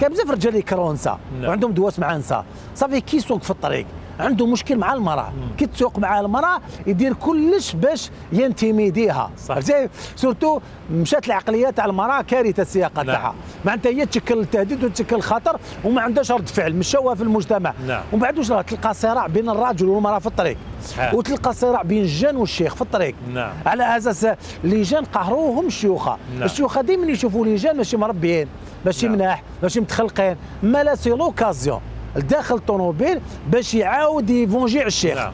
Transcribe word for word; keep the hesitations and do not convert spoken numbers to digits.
كاين بزاف رجال يكرهوا النساء وعندهم دواس مع النساء، صافي كيسوق في الطريق عنده مشكل مع المراه، كي تسوق مع المراه يدير كلش باش ينتميديها، فهمتي؟ سورتو مشات العقليه تاع المراه كارثه السياقه تاعها، معناتها هي تشكل تهديد وتشكل خطر وما عندهاش رد فعل، مشاوها في المجتمع، ومن بعد واش راه تلقى صراع بين الرجل والمراه في الطريق، صحيح. وتلقى صراع بين الجان والشيخ في الطريق، نعم. على اساس لي جان قهروهم الشيوخه، الشيوخه دائما يشوفوا لي جان ماشي مربيين، ماشي مناح، ماشي متخلقين، ما لا سي لوكازيون. داخل الطونوبيل باش يعاود يفونجي على الشيخ،